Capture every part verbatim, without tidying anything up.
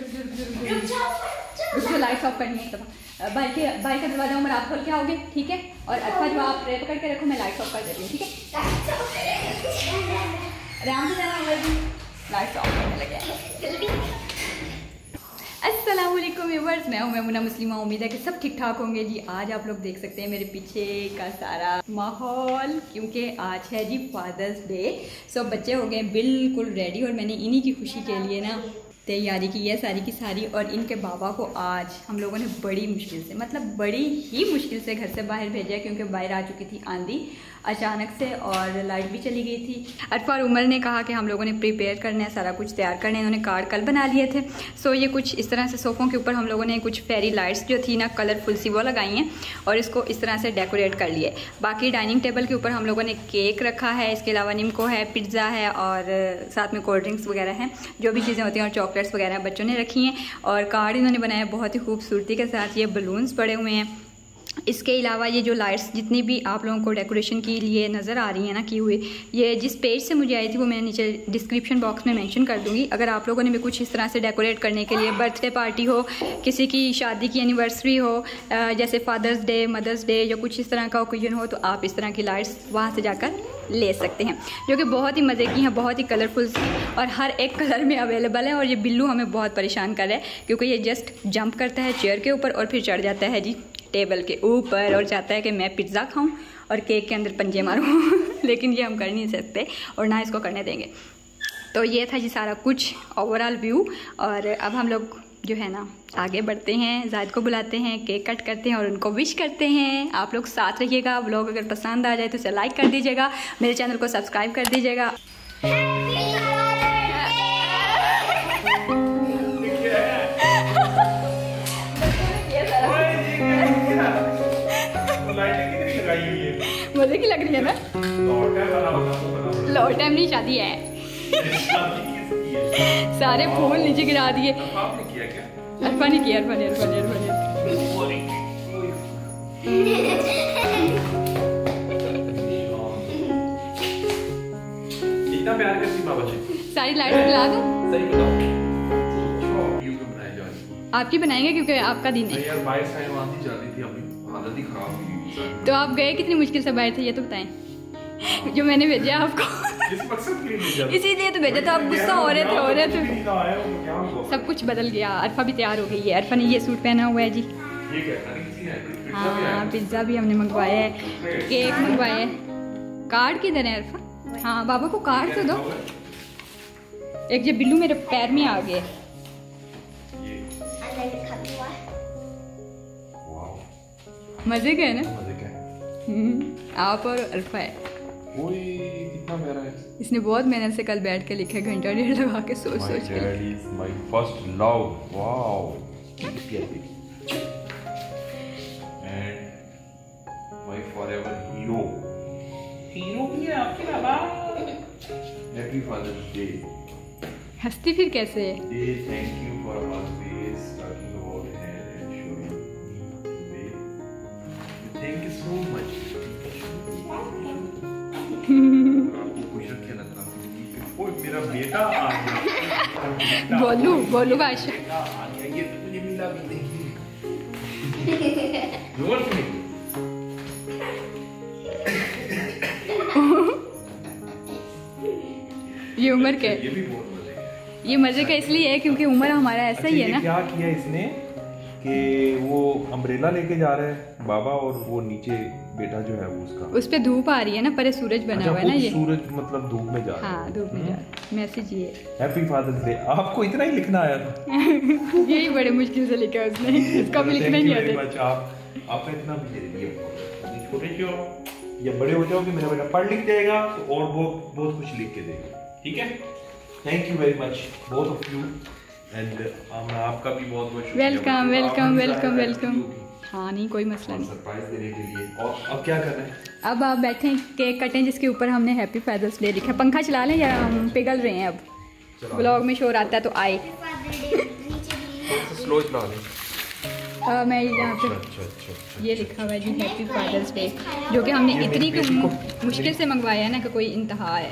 उसको light of करनी है एक दफा। बाइक के बाइक का दरवाजा उम्र आप खोल के आओगे, ठीक है? और अच्छा जो आप रेप पकड़ के रखो, मैं लाइट ऑफ कर देती हूँ, ठीक है? आराम से लाइट ऑफ करने लगे। अस्सलाम वालेकुम व्यूअर्स, मैं हूं मेमूना मुस्लिमा। उम्मीद है कि सब ठीक ठाक होंगे जी। आज आप लोग देख सकते हैं मेरे पीछे का सारा माहौल, क्योंकि आज है जी फादर्स डे। सब बच्चे हो गए बिल्कुल रेडी और मैंने इन्हीं की खुशी के लिए ना तैयारी की है सारी की सारी। और इनके बाबा को आज हम लोगों ने बड़ी मुश्किल से, मतलब बड़ी ही मुश्किल से घर से बाहर भेजा, क्योंकि बाहर आ चुकी थी आंधी अचानक से और लाइट भी चली गई थी। अरफा और उमर ने कहा कि हम लोगों ने प्रिपेयर करना है, सारा कुछ तैयार करना है। इन्होंने कार्ड कल बना लिए थे। सो ये कुछ इस तरह से सोफ़ों के ऊपर हम लोगों ने कुछ फेरी लाइट्स जो थी ना कलरफुल सी, वो लगाई हैं और इसको इस तरह से डेकोरेट कर लिए। बाकी डाइनिंग टेबल के ऊपर हम लोगों ने केक रखा है, इसके अलावा निम्को है, पिज्ज़ा है और साथ में कोल्ड ड्रिंक्स वगैरह हैं, जो भी चीज़ें होती हैं, और चॉकलेट्स वगैरह बच्चों ने रखी हैं। और कार्ड इन्होंने बनाया बहुत ही खूबसूरती के साथ। ये बलून्स पड़े हुए हैं। इसके अलावा ये जो लाइट्स जितनी भी आप लोगों को डेकोरेशन के लिए नज़र आ रही है ना की हुई, ये जिस पेज से मुझे आई थी वो मैं नीचे डिस्क्रिप्शन बॉक्स में मेंशन कर दूंगी। अगर आप लोगों ने भी कुछ इस तरह से डेकोरेट करने के लिए, बर्थडे पार्टी हो, किसी की शादी की एनिवर्सरी हो, जैसे फादर्स डे, मदर्स डे, या कुछ इस तरह का ओकेजन हो, तो आप इस तरह की लाइट्स वहाँ से जाकर ले सकते हैं, जो कि बहुत ही मज़े की हैं, बहुत ही कलरफुल सी, और हर एक कलर में अवेलेबल है। और ये बिल्लू हमें बहुत परेशान कर रहा है, क्योंकि ये जस्ट जंप करता है चेयर के ऊपर और फिर चढ़ जाता है जी टेबल के ऊपर और चाहता है कि मैं पिज़्ज़ा खाऊं और केक के अंदर पंजे मारूं लेकिन ये हम कर नहीं सकते और ना इसको करने देंगे। तो ये था जी सारा कुछ ओवरऑल व्यू। और अब हम लोग जो है ना आगे बढ़ते हैं, जायद को बुलाते हैं, केक कट करते हैं और उनको विश करते हैं। आप लोग साथ रहिएगा। व्लॉग अगर पसंद आ जाए तो इसे लाइक कर दीजिएगा, मेरे चैनल को सब्सक्राइब कर दीजिएगा। मजे की लग रही है ना, लॉन्ग टाइम नहीं शादी है सारे फूल नीचे गिरा दिए। अरफा ने किया, अरफा ने अरफा ने अरफा ने सारी लाइट जला दो। आपकी बनाएंगे क्योंकि आपका दिन है। तो आप गए कितनी मुश्किल से बाहर थे, ये तो बताएं जो मैंने भेजा आपको इसीलिए तो भेजा। तो आप गुस्सा हो रहे थे हो रहे थे सब कुछ बदल गया। अरफा भी तैयार हो गई है। अरफा ने ये सूट पहना हुआ है जी। हाँ, पिज्ज़ा भी हमने मंगवाया है, केक मंगवाया है। कार्ड किधर है अरफा? हाँ, बाबा को कार्ड तो दो। एक जो बिल्लू मेरे पैर में आ गए। मजे के है ना, मजे के आप और अल्फा है। ओए कितना प्यारा है। इसने बहुत मेहनत से कल बैठ के लिखा, घंटा डेढ़ लगा के सोच my सोच के। My first love, wow. And my forever hero. Hero भी है आपके बाबा। Happy father's day. हंसती फिर कैसे है? Thank you for our space talking about hair and showing. Thank you so much. आपको खुश रखिए ना। ओ मेरा बेटा आ गया। बोलू बोलू आशा। आ गया, ये तो मुझे मिला भी नहीं। जोर से। ये उमर के। ये भी बहुत मजे का। ये मजे का इसलिए है क्योंकि उमर हमारा ऐसा ही है ना। क्या किया इसने कि वो अम्ब्रेला लेके जा रहा है बाबा और वो नीचे बेटा जो है वो उसका, उस पे धूप आ रही है ना, परे सूरज बना हुआ है ना, ये सूरज मतलब धूप में जा रहा है। हाँ, धूप में जा रहा है। मैसेज ये हैप्पी फादर्स डे। आपको इतना ही लिखना आया था यही बड़े मुश्किल से लिखा उसने, इसका भी लिखना नहीं आता। आप आपने इतना छोटे क्यों, या बड़े हो जाओ कि मेरा बेटा पढ़ लिख जाएगा और वो बहुत कुछ लिख के देगा, ठीक है? Thank you very much both of you. And, um, आपका भी बहुत बहुत शुक्रिया। Welcome welcome welcome welcome. हाँ नहीं कोई मसला नहीं। सरप्राइज देने के लिए। और अब क्या करना है? अब आप बैठें, केक कटें जिसके ऊपर हमने हैप्पी फादर्स डे लिखा। पंखा चला लें या हम पिघल रहे हैं? अब ब्लॉग में शोर आता है तो आए स्लो चला लें। मैं यहाँ पे ये लिखा हुआ है जी हैप्पी फादर्स डे, जो कि हमने इतनी मुश्किल से मंगवाया है ना कि कोई इंतहा है,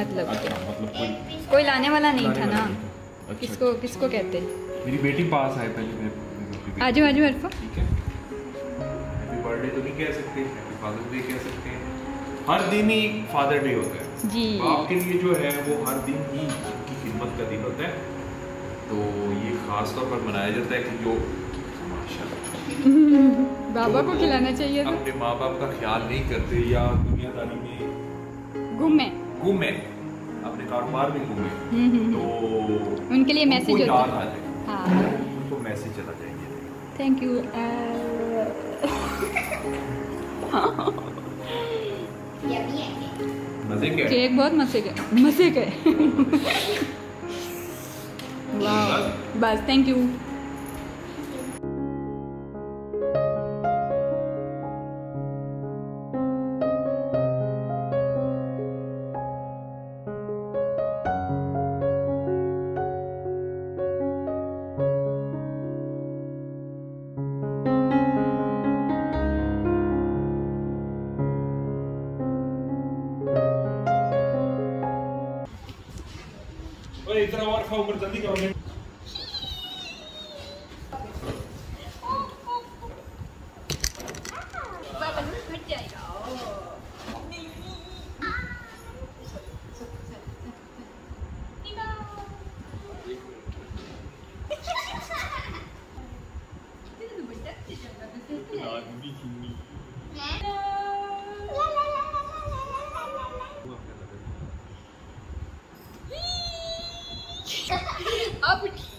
मतलब कोई लाने वाला नहीं था ना। अच्छा, किसको अच्छा। किसको कहते हैं? मेरी बेटी पास आए पहले मेरे आजू आजू अल्फा ठीक है। हैप्पी बर्थडे तो नहीं कह सकते, हैप्पी फादर डे कह सकते हैं। हर दिन ही फादर डे होता है जी, बाप के लिए जो है वो हर दिन ही उनकी खिदमत का दिन होता है। तो ये खास तौर पर मनाया जाता है कि जो माशाल्लाह बाबा को खिलाना चाहिए था। अपने माँ बाप का ख्याल नहीं करते या दुनियादारी में घूमे घूमे अपने कारोबार में घूमे तो उनके लिए मैसेज होता है। हाँ उनको मैसेज चला जाएंगे थैंक यू। मजे के केक बहुत मजे के मजे के वाह बस थैंक यू। इधर और खाओ ऊपर जल्दी करो। अब